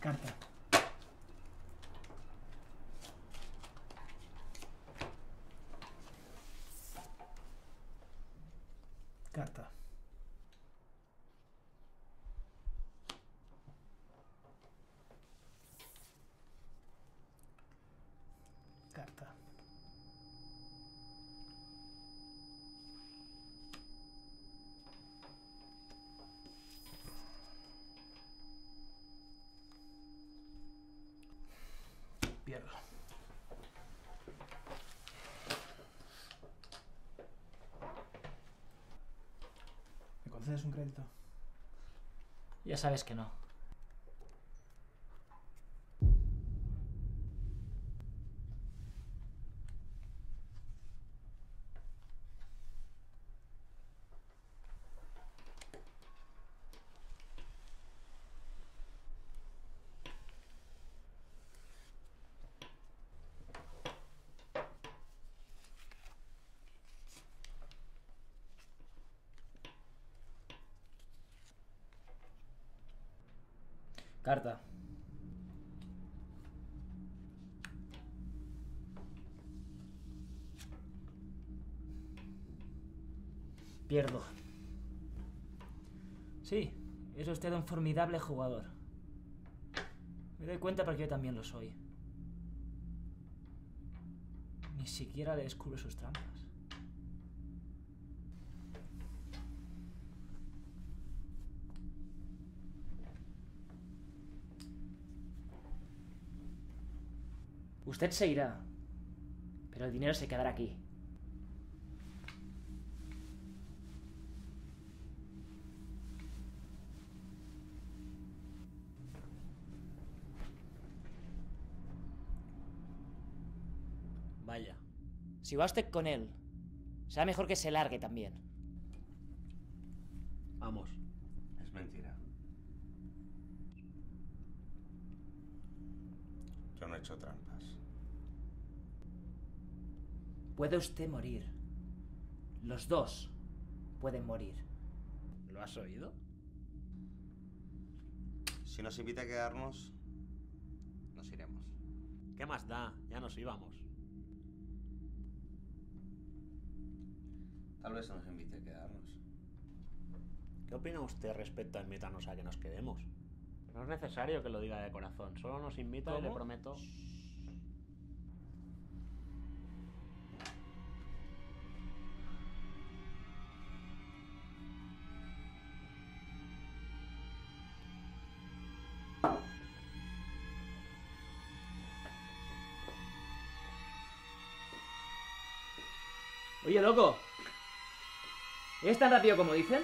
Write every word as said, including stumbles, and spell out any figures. carta. Carta. Carta. Piel. ¿Me concedes un crédito? Ya sabes que no. Carta. Pierdo. Sí, es usted un formidable jugador. Me doy cuenta porque yo también lo soy. Ni siquiera le descubro sus trampas. Usted se irá, pero el dinero se quedará aquí. Vaya. Si va usted con él, será mejor que se largue también. Vamos. Es mentira. Yo no he hecho trampas. Puede usted morir. Los dos pueden morir. ¿Lo has oído? Si nos invita a quedarnos, nos iremos. ¿Qué más da? Ya nos íbamos. Tal vez nos invite a quedarnos. ¿Qué opina usted respecto a invitarnos a que nos quedemos? No es necesario que lo diga de corazón, solo nos invita. ¿Cómo? Y le prometo... Oye, loco, ¿es tan rápido como dicen?